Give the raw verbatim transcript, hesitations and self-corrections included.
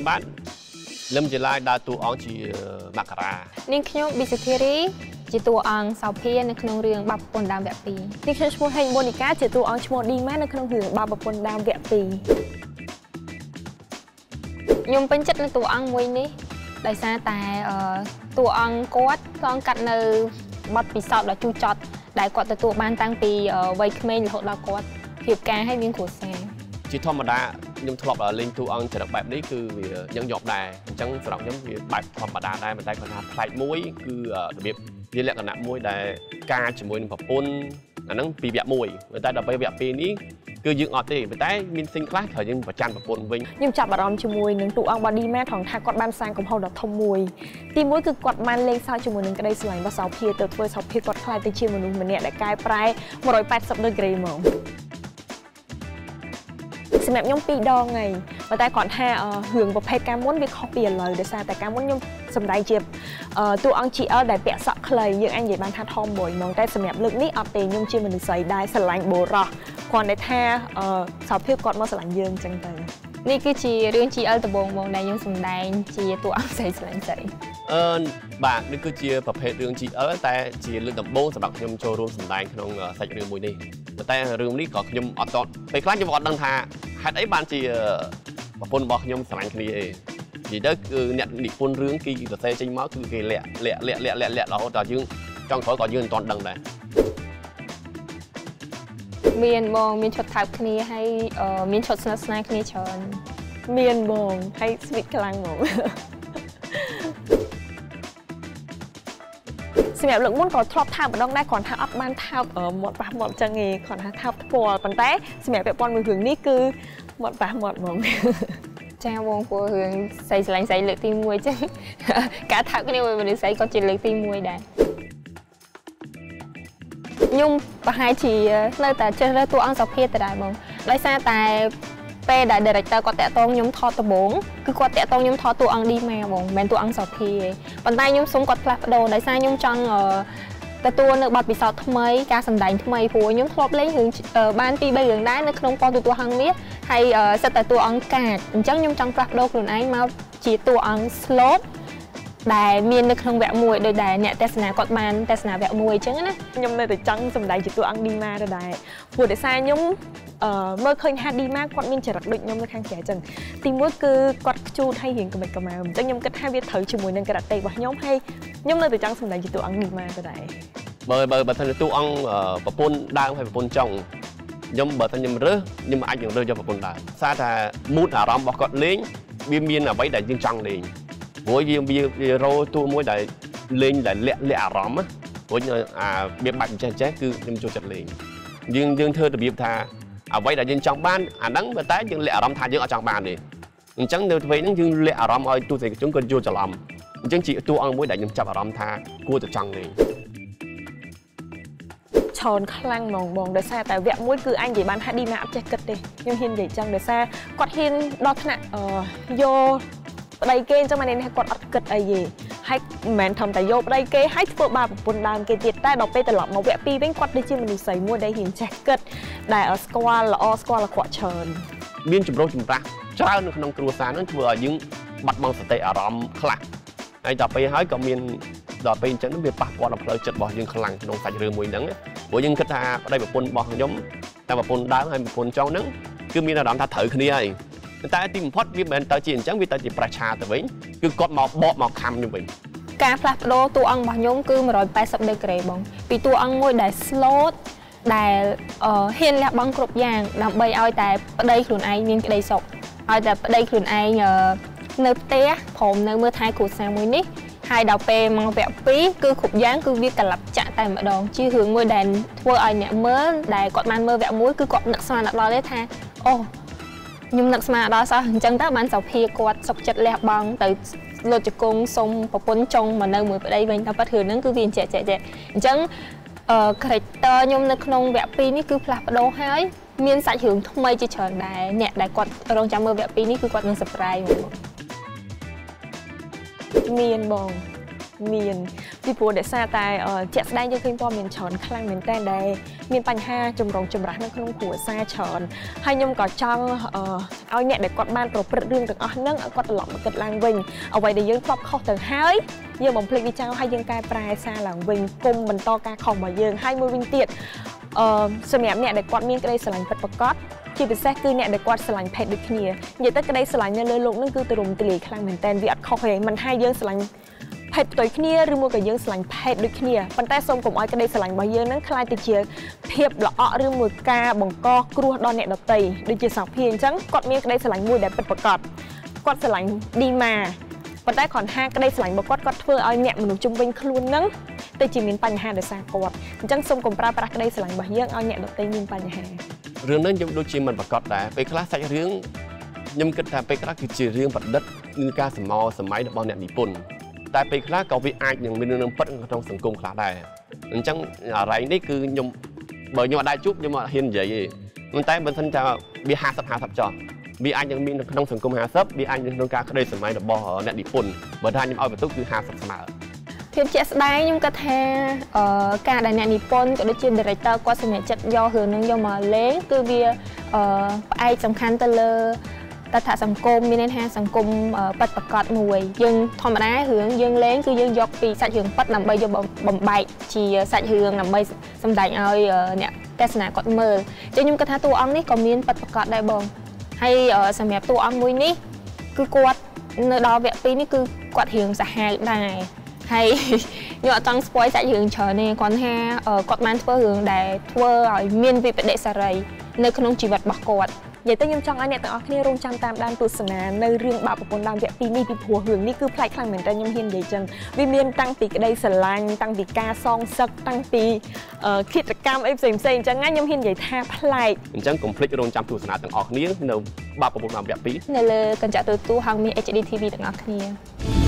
ยังบ้านเริ่มจะไล่ดาวตัวอังจีมักรานี่ขยมบิสกิริจีตัวอังสาวเพียในขนมเรืองบับปนดาวแบบปีนี่ขยมช่วยให้บริการจีตัวอังช่วยดีมากในขนมเรืองบับปนดาวแบบปียมเป็นจัดในตัวอังมวยนี้ได้ซาแต่ตัวอังโค้ดกองกัดในบัดปีสอบและจูจอดได้กอดแต่ตัวบ้านตั้งปีไว้ขึ้นไม่หลดละกอดเพียบแกให้วิ่งขวดแซงจีทอมมาได้ยังทลบเล่นตัวอังจะดักแบบนี้คือยังหยอกได้จังสำหรับยังแบบธรรมดาได้มันได้ขนาดใส่มวยคือระเบียบเรียกขนาดมวยได้การจมวยแบบปนอันนั้นปีแบบมวยมันได้ดับไปแบบปีนี้คือยังออกตีมันได้มินซิงคลาสเขายังประจันแบบปนวิ่งยังจับอารมณ์จมวยหนึ่งตัวอังบอดี้แม่ของทากอดบ้านซางของเขาดับทอมมวยตีมวยคือกอดมันเล็งซางจมวยหนึ่งก็ได้สวยมาสาวเพียเติร์ดเวอร์สาวเพียกอดคลายตีเชียร์มนุษย์มันเนี่ยได้กลายไปหมดร้อยแปดสับเดอร์เกรย์มองสมัยย่อมปีดองไงมาแต่ก่อนถ้าหึงประเภทการม้วนวิเคราะห์เปลี่ยนเลยเดี๋ยวซาแต่การม้วนย่อมสมัยเจ็บตัวอังจีเอลได้เปะสักเคยยังอันใหญ่บางท่าทอมบ่อยมองแต่สมัยเลือกนี่เอาเตยย่อมเชื่อมันใส่ได้สลายโบราณก่อนในท่าสาวเพียก่อนมาสลายเยิงจังเตยนี่คือจีเรื่องจีเอลตะบงมองในย่อมสมัยจีตัวอังใส่สลายใจเออบางนี่คือจีประเภทเรื่องจีเอลแต่จีเรื่องตะบงสำหรับย่อมโชว์รวมสมัยขนมใส่เรื่องมวยนี่มาแต่เรื่องนี้ก่อนย่อมอดจอดไปคลาดย่อมอดดังท่าหากไอ้บ้านจีแบบปนบอกยมสลายคดีเองจีเด็กเนี่ยหนีปนเรื่องกีแต่เซจิงม้าคือกีเละเละเละเละเละเราต่อยื่นจ้องเขาต่อยื่นตอนดังเลยเมียนมองเมียนชดทับคดีให้เมียนชดสนับสนุนคดีชนเมียนมองให้สวิตกลางมองสมัยหลังมุ่นก่อนทรอบทางไปน้องได้ก่อนทางอัพมันทับเออหมดปะหมดจังเงยก่อนทางทับปวดปันเต้สมัยแบบปอนมือหึงนี่คือหมดปะหมดมองแจววงปวดหึงใส่สลายใส่เลือดตีมวยจังกะทับก็เนี่ยมันใส่ก็จีเลือดตีมวยได้ยุ่งปะหายฉี่เลยแต่เจอเลยตัวอังสอบเพียแต่ได้มองไรซาแต่เป้ได้เดรักเตอร์ก็แตะตรงยุ่งทอตะบงคือก็แตะตรงยุ่งทอตัวอังดีแมวบ่งแมนตัวอังสอบเพียปันได้ยุ่งสมกดพลัดโดนได้ซายุ่งจังเออแต่ตัวเนื้อบัดปีศาจทำไมการสัมดันทำไมผัวยุ่งทลบเล่นหึงบ้านตีใบเหลืองได้ในขนมปอนตัวตัวหังนี้ให้สแต่ตัวอังกาดจังยุ่งจังพลัดโดนหนุนไอ้มาจีตัวอังสโลปได้เมียนในขนมแหวะมวยโดยได้เนี่ยแต่สนากดมันแต่สนาแหวะมวยจังนะยุ่งเลยแต่จังสัมดันจีตัวอังดีมาโดยได้ผัวได้ซายุ่งเมื่อเคยฮัดดีมากกอดมินจะรักดึกยมในข้างแก่จังตีมวยคือกอดจูไทยเห็นกับมันกับมาจังยมกัดให้เวียเถิดชิมวยนังกระดาษเตะว่ายมให้ยมเลยแต่จังสมัยจีตัวอังดีมาก็ได้เบอร์เบอร์บัตรในตัวอังปะปนดาวให้ปะปนจงยมเบอร์ทันยมเรือยิมอาจยังเรือจะปะปนดาวซาแต่มูดอารมณ์บอกกอดเลี้ยงเบียนเบียนเอาไว้ได้ยิงจังเลยโวยยิมเบียนเราตัวมวยได้เลี้ยงได้เละเละอารมณ์โวยเบียนบัตรแจ๊แจ๊คือยิมจูจัดเลี้ยงยิงยิงเธอจะเบียนทาเอาไว้แต่ยังจังบ้านอันนั้นมาแต่ยังเละอารมณ์ทายยังเอาจังบ้านเลยจังเดี๋ยวไปนั่งยังเละอารมณ์เอาตัวเสกจังก็จูจะลำจังจีตัวอังมวยได้ยังจับอารมณ์ทากูจะจังเลยชอนคลั่งมองมองเดซ่าแต่แวะมุ้ยคืออันใหญ่บ้านฮัดดีมาอัพแจ็คเก็ตเลยยังเห็นใหญ่จังเดซ่ากอดเห็นดอทน่ะโยไรเก้จังมาเน้นให้กอดอัพเก็ตไอเย่ให้แมนทำแต่โยไรเก้ให้ตัวบาปนดามเกจิตแต่ดอกเป้ตลอดมาแวะปีเป็นกอดได้จิ้มมันใส่มุ้ยได้เห็นแจ็คเก็ตได้สควอลละอสควอลละขวดชอนเบี้ยจุ่มโรจุ่มรักเจ้าหนุ่มขนมครัวซานั่นถือยึงบัดมองสเตอารอมคลั่งไอ้ดอกเป้ให้กับเมียนดอกเป้จังนั้นเบียปากกอดอัพเลยจัดบ่อยยังคลั่งลงใส่เรือมวยนั่งบ่ยังคิดหาได้แบบปนบอกย่อมแต่แบบปนได้ให้แบบปนเจ้านั้นคือมีระดับท่าเถิดขึ้นได้แต่ไอ้ทีมพอดวิบเป็นตาจีนจังวิตาจีประชาแต่วิ่งคือกดหมอบบอกหมอบคำอยู่วิ่งการพลัดโลตัวอังบอกย่อมคือมันร้อยแปดสิบเดกเรย์บองปีตัวอังมวยได้สโลตได้เห็นแล้วบางกลุ่มอย่างนำไปเอาแต่ได้ขลุ่นไอ้มีได้สกเอาแต่ได้ขลุ่นไอ้เนื้อเตี้ยผมเนื้อเมื่อท้ายขูดแซงมวยนี้ไฮดาวเปย์มังแบบปีคือขุบย้างคือวิกลับจะแต่มาดองชี้hướng môi đèn thua aiเนี่ยเมื่อได้กอดมันเมื่อแบบมุ้ยคือกอดหนักสมานับรอได้แท้โอ้ยุ่งหนักสมานับซะจังตามันสาวเพียกอดสกจัดแหลกบางแต่โลจิกงทรงปะปนจงมาเนื้อมือไปได้เว้นตาปัดถือนั่นคือวินเจ๊เจ๊เจ๊จังเอ่อคาแรคเตอร์ยุ่งหนักนองแบบปีนี่คือพลับโดหายมีนสายhướngทำไมจะเฉินได้เนี่ยได้กอดรองจำเมื่อแบบปีนี่คือกอดหนังสปายเมียนบอง เมียนปีปัวเด็กซาตายเจ็ดได้ยังเคยพอเมียนชอนคลั่งเมียนแต่ได้เมียนปัญหาจมรองจมรักนั่งขนมขัวซาชอนให้ยมก่อจังเอาเนี่ยเด็กกอดบ้านเราเปิดเรื่องถึงอ่ะนั่งกอดหลอมกอดลังเวงเอาไว้ได้ยังตอบเข้าถึงเฮ้ยยังบ่มเพลงวิจารณ์ให้ยังกายปลายซาหลังเวงกลมบรรโตกาของมาเยิงให้มือวิ่งเตียดสมัยเนี่ยเด็กกอดเมียนก็ได้สลังปัดประกอบที่เป็นแท้คือเนี่ยเด็กกอดสลังแพดดึกเหนียอย่าแต่ก็ได้สลังเนี่ยเลยลงนั่นคือตรุมตีคลั่งเมียนแต่วิอัดเข้าถึงมันให้ยังสลังเพดตัวขี้เนียหรือมัวกับเยื่อสลังเพดด้วยขี้เนียปันแต่ส้มกลมอ้อยก็ได้สลังมาเยื่อนั้นคลายติเชียเพียบหล่อหรือมัวกาบังกอกรัวดอนเนตดอกไตด้วยเจียสาวเพียงจังกอดเมียก็ได้สลังมวยแดดเป็นประกอบกอดสลังดีมาปันแต่ขอนห้าก็ได้สลังบกอดกอดเฟื่ออ้อยเนี่ยมันหนุ่มจุ่มเป็นครูนั่งแต่จีมินปัญหาเดือดสากอดจังส้มกลมปลาปลาก็ได้สลังมาเยื่ออ้อยเนี่ยดอกไตมินปัญหาเรื่องนั้นยังดูจีมันประกอบแต่ไปคลาสใส่เรื่องยังกระทำไปคลาสคือจีเรื่องปัดดัดนึกการสมอสมัยบอลเนี่ยญี่ปุ่นแต่ไปคลาสเก่าวิอาจยังมีเรื่องพัฒนาทางสังคมคลาสได้จังอะไรนี่คือยมเบอร์ยมได้จุ๊บยมเห็นใหญ่มันแต่บนสันจะมีหาสับหาสับจอบวิอาจยังมีทางสังคมหาสับวิอาจยังต้องการเคยสมัยดับบอเนี่ยดิปุ่นเบอร์ท่านยมเอาไปตู้คือหาสับสมาเพียงเจ็ดได้ยมกระแทการได้เนี่ยดิปุ่นก็ได้เจนดีไรเตอร์ก็สมัยจัดย่อหืนนึงยมเล้งคือเบียไอสำคัญตะเลแต่ถ้าสังคมมีในทางสังคมปัดประกอบมวยยังธรรมดาเหืองยังเล้งคือยังยกปีสัตว์เหืองปัดนำไปยังบ่มใบชีสัตว์เหืองนำไปสำแดงเอาเนี่ยแต่สนามกอดมือจะยุ่งกระทะตัวอังนี่ก็มีปัดประกอบได้บ่ให้สมัยตัวอังมวยนี่คือกวาดในดาวเวียปีนี่คือกวาดเหืองสหายได้ให้ยอดจังสปอยสัตว์เหืองเฉยในก่อนห้ากอดมันทั่วเหืองได้ทั่วเมียนวิปเดสอะไรในขนมจีบบักกวาดอย่าแต่ยังจังอันเนี่ยแต่อันนี้รงจำตามด้านตุสนาในเรื่องบาปกลดามเวปีนี้ปีผัวหึงนี่คือพลายคลังเหมือนแต่ยังเห็นใหญ่จังวิเมียนตั้งปีกได้สลังตั้งปีกาซองซักตั้งปีกิจกรรมไอ้เสียงเสียงจังงั้นยังเห็นใหญ่แท้พลายจังกลุ่มพลิกรงจำตุสนาแต่อันนี้ในบาปกลดามเวปีในเลยกันจะตัวตู้ฮังมี เอช ดี ที วี แต่อันนี้